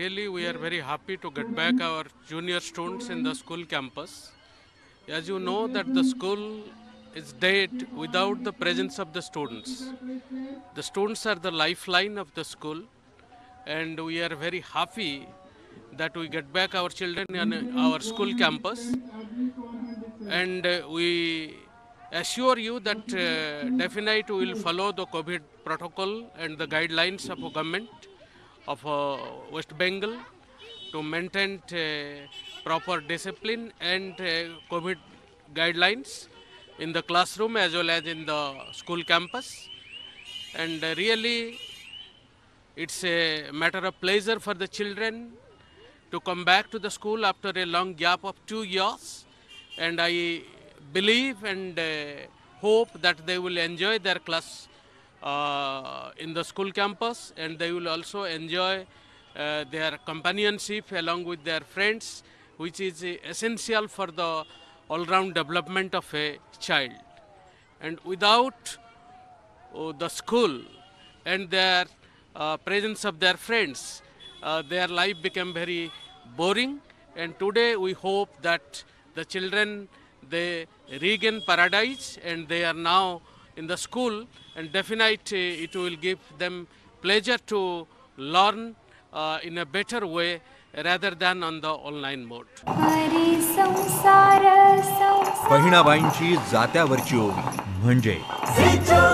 Really, we are very happy to get back our junior students in the school campus. As you know that the school is dead without the presence of the students. The students are the lifeline of the school, and we are very happy that we get back our children in our school campus. And we assure you that definitely we will follow the COVID protocol and the guidelines of the government of West Bengal to maintain proper discipline and COVID guidelines in the classroom as well as in the school campus. And really, it's a matter of pleasure for the children to come back to the school after a long gap of 2 years. And I believe and hope that they will enjoy their class in the school campus, and they will also enjoy their companionship along with their friends, which is essential for the all-round development of a child. And without the school and their presence of their friends, their life became very boring. And today we hope that the children, they regain paradise, and they are now in the school, and definitely it will give them pleasure to learn in a better way rather than on the online mode. Pahina bainchi jatyavarchi ovi, म्हणजे